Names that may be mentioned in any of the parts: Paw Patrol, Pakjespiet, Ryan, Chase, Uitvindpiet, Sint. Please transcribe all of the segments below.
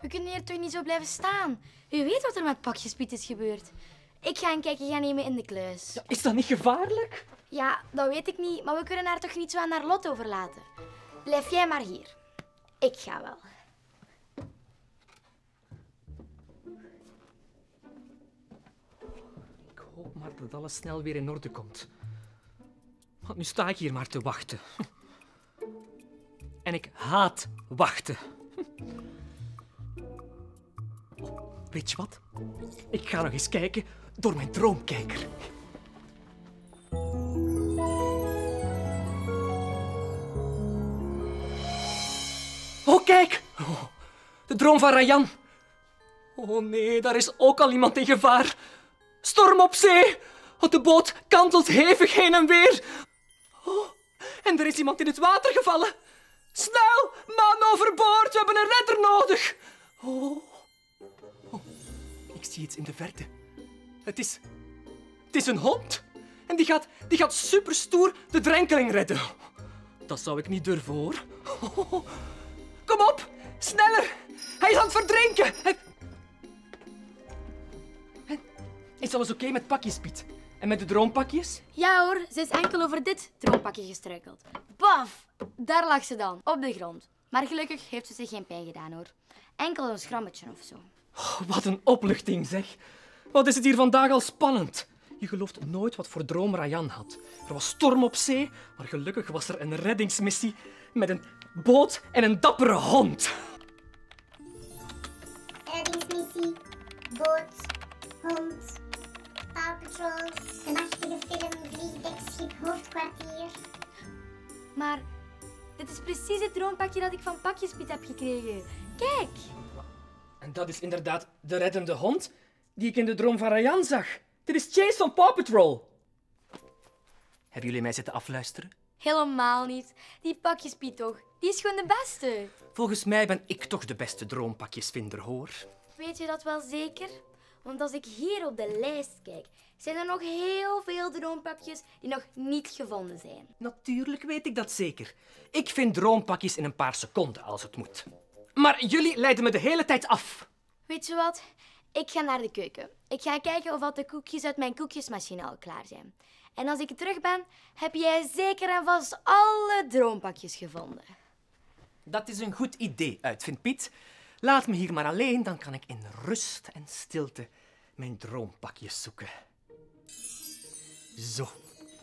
We kunnen hier toch niet zo blijven staan? U weet wat er met Pakjespiet is gebeurd. Ik ga een kijkje gaan nemen in de kluis. Ja, is dat niet gevaarlijk? Ja, dat weet ik niet, maar we kunnen haar toch niet zo aan haar lot overlaten. Blijf jij maar hier. Ik ga wel. Ik hoop maar dat alles snel weer in orde komt. Want nu sta ik hier maar te wachten. En ik haat wachten. Oh, weet je wat? Ik ga nog eens kijken door mijn droomkijker. Oh, kijk! Oh, de droom van Ryan. Oh nee, daar is ook al iemand in gevaar. Storm op zee! Oh, de boot kantelt hevig heen en weer. Oh, en er is iemand in het water gevallen. Snel, man overboord, we hebben een redder nodig. Oh. Oh, ik zie iets in de verte. Het is een hond. En die gaat superstoer de drenkeling redden. Dat zou ik niet durven, hoor. Oh. Kom op, sneller. Hij is aan het verdrinken. Is alles oké met Pakjespiet? En met de droompakjes? Ja hoor, ze is enkel over dit droompakje gestruikeld. Baf! Daar lag ze dan, op de grond. Maar gelukkig heeft ze zich geen pijn gedaan, hoor. Enkel een schrammetje of zo. Oh, wat een opluchting, zeg. Wat is het hier vandaag al spannend. Je gelooft nooit wat voor droom Ryan had. Er was storm op zee, maar gelukkig was er een reddingsmissie met een boot en een dappere hond. Reddingsmissie, boot, hond, Paw Patrol, de machtige film, vliegdekschip, hoofdkwartier. Maar dit is precies het droompakje dat ik van Pakjespiet heb gekregen. Kijk! En dat is inderdaad de reddende hond die ik in de droom van Ryan zag. Dit is Chase van Paw Patrol. Hebben jullie mij zitten afluisteren? Helemaal niet. Die Pakjespiet toch, die is gewoon de beste. Volgens mij ben ik toch de beste droompakjesvinder, hoor. Weet je dat wel zeker? Want als ik hier op de lijst kijk, zijn er nog heel veel droompakjes die nog niet gevonden zijn. Natuurlijk weet ik dat zeker. Ik vind droompakjes in een paar seconden als het moet. Maar jullie leiden me de hele tijd af. Weet je wat? Ik ga naar de keuken. Ik ga kijken of de koekjes uit mijn koekjesmachine al klaar zijn. En als ik terug ben, heb jij zeker en vast alle droompakjes gevonden. Dat is een goed idee, Uitvindpiet. Laat me hier maar alleen, dan kan ik in rust en stilte mijn droompakjes zoeken. Zo,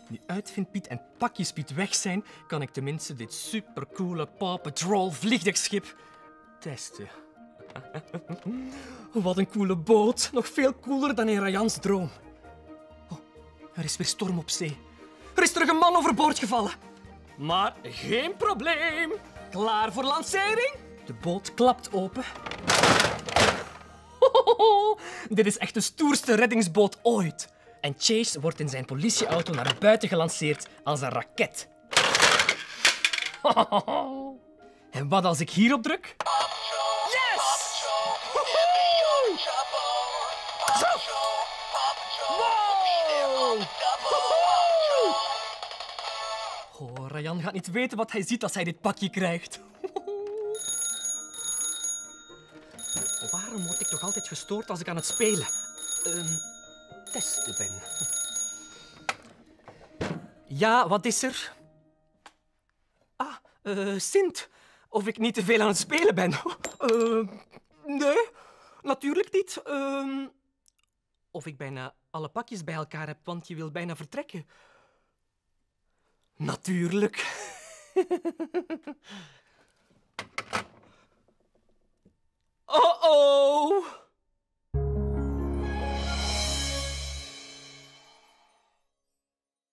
nu Uitvindpiet en Pakjespiet weg zijn, kan ik tenminste dit supercoole Paw Patrol vliegdekschip testen. Wat een coole boot, nog veel cooler dan in Ryan's droom. Oh, er is weer storm op zee. Er is terug een man overboord gevallen. Maar geen probleem. Klaar voor lancering? De boot klapt open. Hohoho, dit is echt de stoerste reddingsboot ooit. En Chase wordt in zijn politieauto naar buiten gelanceerd als een raket. Hohoho. En wat als ik hierop druk? Yes! Hohoho. Zo! Wow! Hohoho. Oh, Ryan gaat niet weten wat hij ziet als hij dit pakje krijgt. Waarom word ik toch altijd gestoord als ik aan het spelen? Testen ben. Ja, wat is er? Ah, Sint. Of ik niet te veel aan het spelen ben. Nee, natuurlijk niet. Of ik bijna alle pakjes bij elkaar heb, want je wil bijna vertrekken. Natuurlijk. Oh-oh!